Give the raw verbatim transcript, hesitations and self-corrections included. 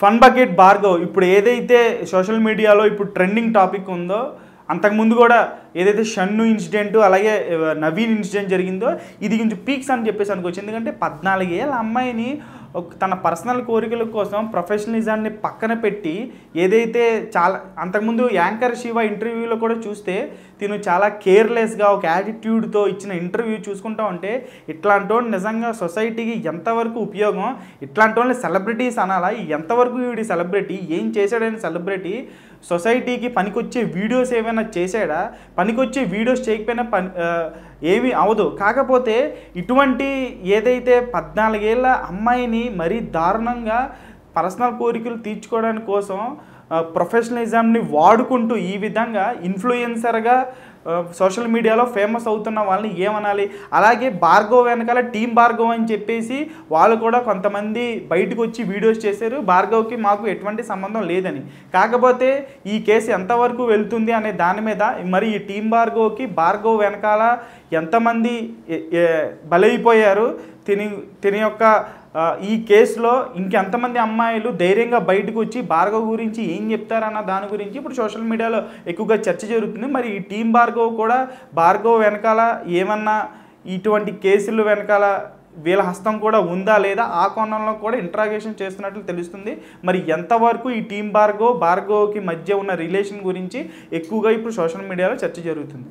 Fun Bucket Bhargav, ఇప్పుడు ఏదైతే social మీడియాలో ఇప్పుడు ట్రెండింగ్ టాపిక్ ఉందో అంతకుముందు కూడా ఏదైతే షన్ను ఇన్సిడెంట్ అలాగే నవీన్ ఇన్సిడెంట్ జరిగిందో ఇది కొంచెం పీక్స్ అని చెప్పేసి అనుకోవచ్చు. ఎందుకంటే పద్నాలుగు ఏళ్ళ అమ్మాయిని తన పర్సనల్ కోరికల కోసం ప్రొఫెషనలిజాన్ని పక్కన పెట్టి ఏదైతే చాలా అంతకుముందు యాంకర్ శివ ఇంటర్వ్యూలో కూడా చూస్తే తిను చాలా కేర్లెస్గా ఒక యాటిట్యూడ్తో ఇచ్చిన ఇంటర్వ్యూ చూసుకుంటా ఉంటే ఇట్లాంటి వాళ్ళు నిజంగా సొసైటీకి ఎంతవరకు ఉపయోగం, ఇట్లాంటి వాళ్ళు సెలబ్రిటీస్ అనాలా, ఎంతవరకు వీడి సెలబ్రిటీ, ఏం చేశాడని సెలబ్రిటీ, సొసైటీకి పనికొచ్చే వీడియోస్ ఏమైనా చేశాడా, పనికొచ్చే వీడియోస్ చేయకపోయినా పని ఏమీ అవదు. కాకపోతే ఇటువంటి ఏదైతే పద్నాలుగేళ్ళ అమ్మాయిని మరీ దారుణంగా పర్సనల్ కోరికలు తీర్చుకోవడానికి కోసం ప్రొఫెషనలిజంని వాడుకుంటూ ఈ విధంగా ఇన్ఫ్లుయెన్సర్గా సోషల్ మీడియాలో ఫేమస్ అవుతున్న వాళ్ళని ఏమనాలి? అలాగే భార్గవ్ వెనకాల టీం భార్గవ్ అని చెప్పేసి వాళ్ళు కూడా కొంతమంది బయటకు వచ్చి వీడియోస్ చేశారు, భార్గవ్కి మాకు ఎటువంటి సంబంధం లేదని. కాకపోతే ఈ కేసు ఎంతవరకు వెళ్తుంది అనే దాని మీద మరి ఈ టీం భార్గవ్కి భార్గవ్ వెనకాల ఎంతమంది బలైపోయారు, తిని తిని యొక్క ఈ కేసులో ఇంకెంతమంది అమ్మాయిలు ధైర్యంగా బయటకు వచ్చి భార్గవ్ గురించి ఏం చెప్తారన్న దాని గురించి ఇప్పుడు సోషల్ మీడియాలో ఎక్కువగా చర్చ జరుగుతుంది. మరి ఈ టీం భార్గవ్ కూడా భార్గవ్ వెనకాల ఏమన్నా ఇటువంటి కేసులు వెనకాల వీళ్ళ హస్తం కూడా ఉందా లేదా ఆ కోణంలో కూడా ఇంట్రాగేషన్ చేస్తున్నట్లు తెలుస్తుంది. మరి ఎంతవరకు ఈ టీం భార్గవ్ భార్గవ్కి మధ్య ఉన్న రిలేషన్ గురించి ఎక్కువగా ఇప్పుడు సోషల్ మీడియాలో చర్చ జరుగుతుంది.